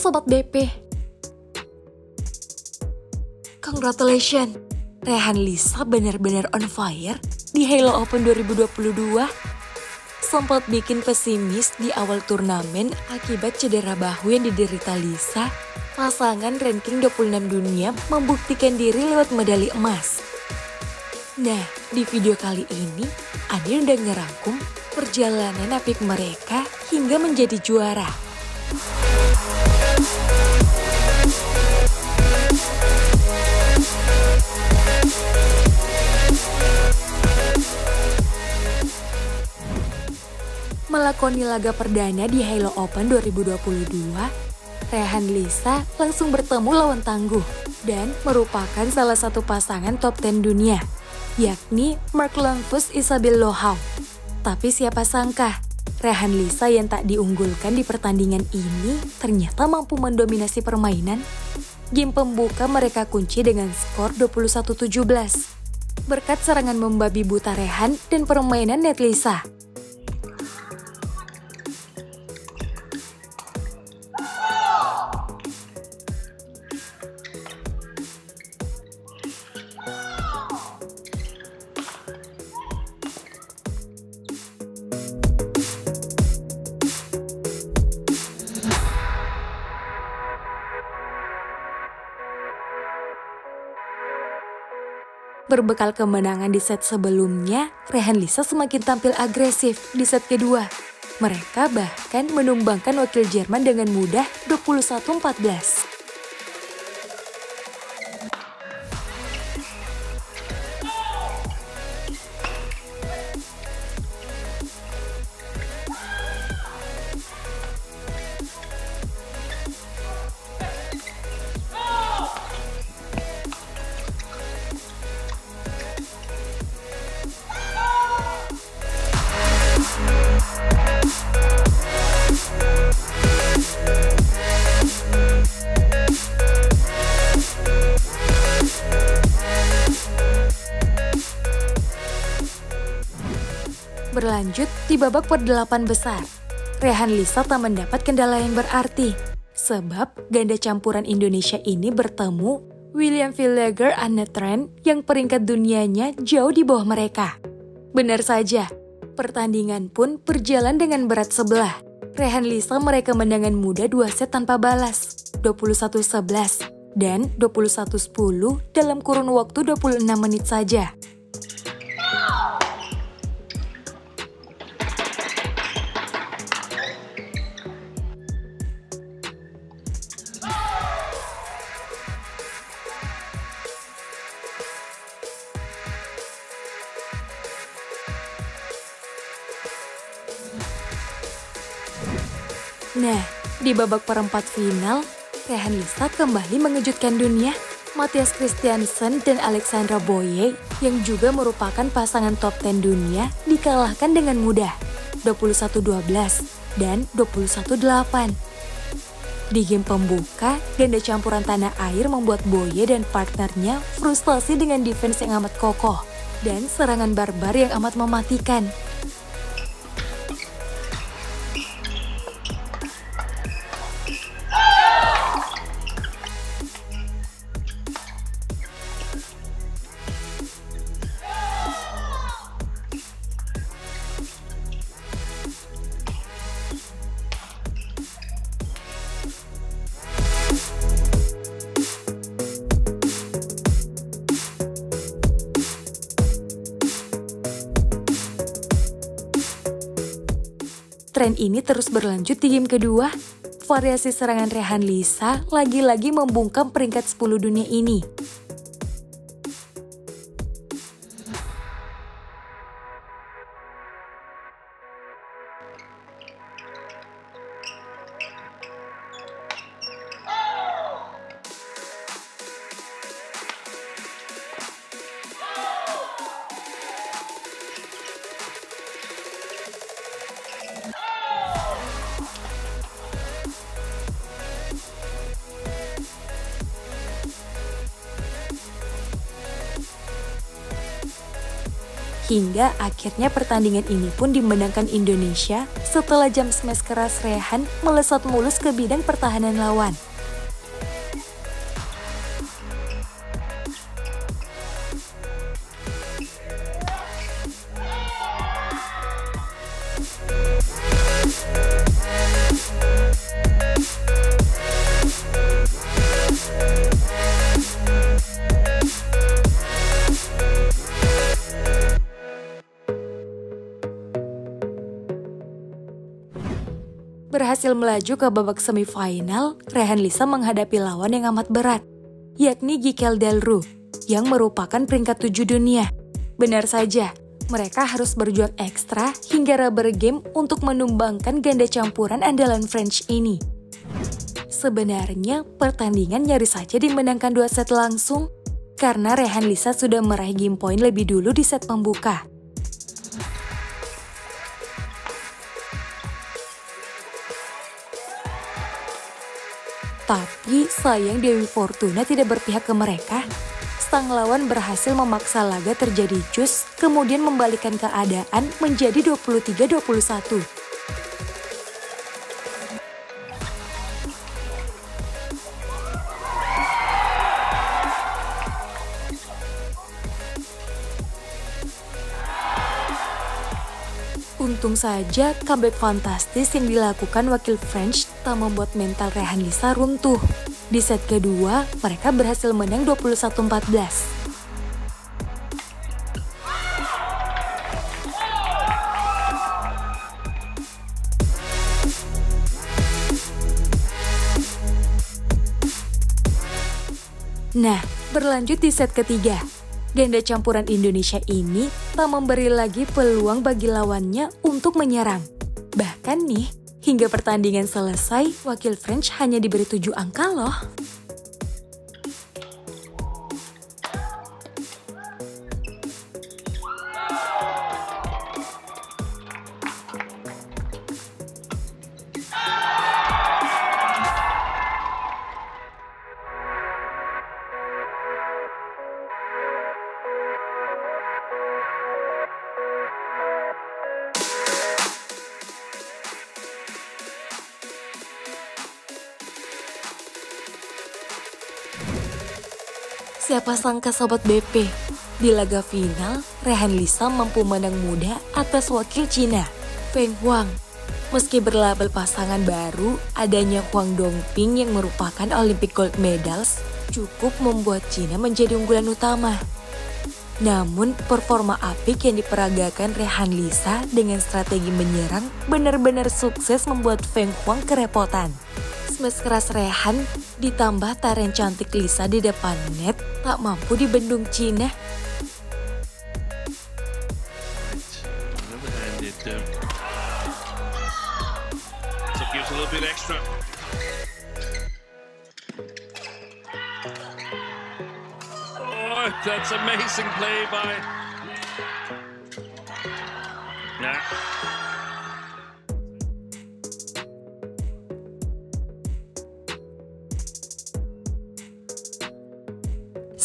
Sobat BP. Congratulations, Rehan Lisa benar-benar on fire di Hylo Open 2022. Sempat bikin pesimis di awal turnamen akibat cedera bahu yang diderita Lisa, pasangan ranking 26 dunia membuktikan diri lewat medali emas. Nah, di video kali ini, Adin udah ngerangkum perjalanan apik mereka hingga menjadi juara. Melakoni laga perdana di Hylo Open 2022, Rehan Lisa langsung bertemu lawan tangguh dan merupakan salah satu pasangan top 10 dunia, yakni Marklempus Isabel Lohau. Tapi siapa sangka, Rehan Lisa yang tak diunggulkan di pertandingan ini ternyata mampu mendominasi permainan. Game pembuka mereka kunci dengan skor 21-17, berkat serangan membabi buta Rehan dan permainan net Lisa. Berbekal kemenangan di set sebelumnya, Rehan Lisa semakin tampil agresif di set kedua. Mereka bahkan menumbangkan wakil Jerman dengan mudah 21-14. Berlanjut di babak perdelapan besar, Rehan Lisa tak mendapat kendala yang berarti sebab ganda campuran Indonesia ini bertemu William Villager and the Trend yang peringkat dunianya jauh di bawah mereka. Benar saja, pertandingan pun berjalan dengan berat sebelah. Rehan Lisa meraih kemenangan muda 2 set tanpa balas, 21-11 dan 21-10 dalam kurun waktu 26 menit saja. Nah, di babak perempat final, Rehan Lisa kembali mengejutkan dunia. Mathias Christiansen dan Alexandra Boye yang juga merupakan pasangan top 10 dunia dikalahkan dengan mudah, 21-12 dan 21-8. Di game pembuka, ganda campuran tanah air membuat Boye dan partnernya frustasi dengan defense yang amat kokoh dan serangan barbar yang amat mematikan. Tren ini terus berlanjut di game kedua. Variasi serangan Rehan Lisa lagi-lagi membungkam peringkat 10 dunia ini. Hingga akhirnya pertandingan ini pun dimenangkan Indonesia setelah jam smash keras Rehan melesat mulus ke bidang pertahanan lawan. Berhasil melaju ke babak semifinal, Rehan Lisa menghadapi lawan yang amat berat, yakni Gicel Del Rue, yang merupakan peringkat 7 dunia. Benar saja, mereka harus berjuang ekstra hingga rubber game untuk menumbangkan ganda campuran andalan French ini. Sebenarnya, pertandingan nyaris saja dimenangkan 2 set langsung, karena Rehan Lisa sudah meraih game point lebih dulu di set pembuka. Tapi sayang Dewi Fortuna tidak berpihak ke mereka. Sang lawan berhasil memaksa laga terjadi jus, kemudian membalikkan keadaan menjadi 23-21. Untung saja comeback fantastis yang dilakukan wakil French tak membuat mental Rehan Lisa runtuh. Di set kedua, mereka berhasil menang 21-14. Nah, berlanjut di set ketiga. Ganda campuran Indonesia ini tak memberi lagi peluang bagi lawannya untuk menyerang. Bahkan nih, hingga pertandingan selesai, wakil French hanya diberi 7 angka loh. Siapa sangka sobat BP, di laga final, Rehan Lisa mampu menang mudah atas wakil Cina, Feng Huang. Meski berlabel pasangan baru, adanya Huang Dongping yang merupakan Olympic Gold Medals cukup membuat Cina menjadi unggulan utama. Namun, performa apik yang diperagakan Rehan Lisa dengan strategi menyerang benar-benar sukses membuat Feng Huang kerepotan. Smash keras Rehan ditambah tarian cantik Lisa di depan net tak mampu dibendung Cina. Oh, that's amazing play by. Nah.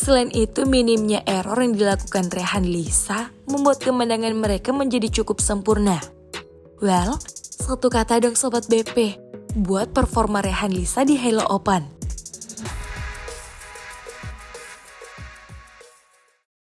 Selain itu, minimnya error yang dilakukan Rehan Lisa membuat kemenangan mereka menjadi cukup sempurna. Well, satu kata dong sobat BP, buat performa Rehan Lisa di Hylo Open.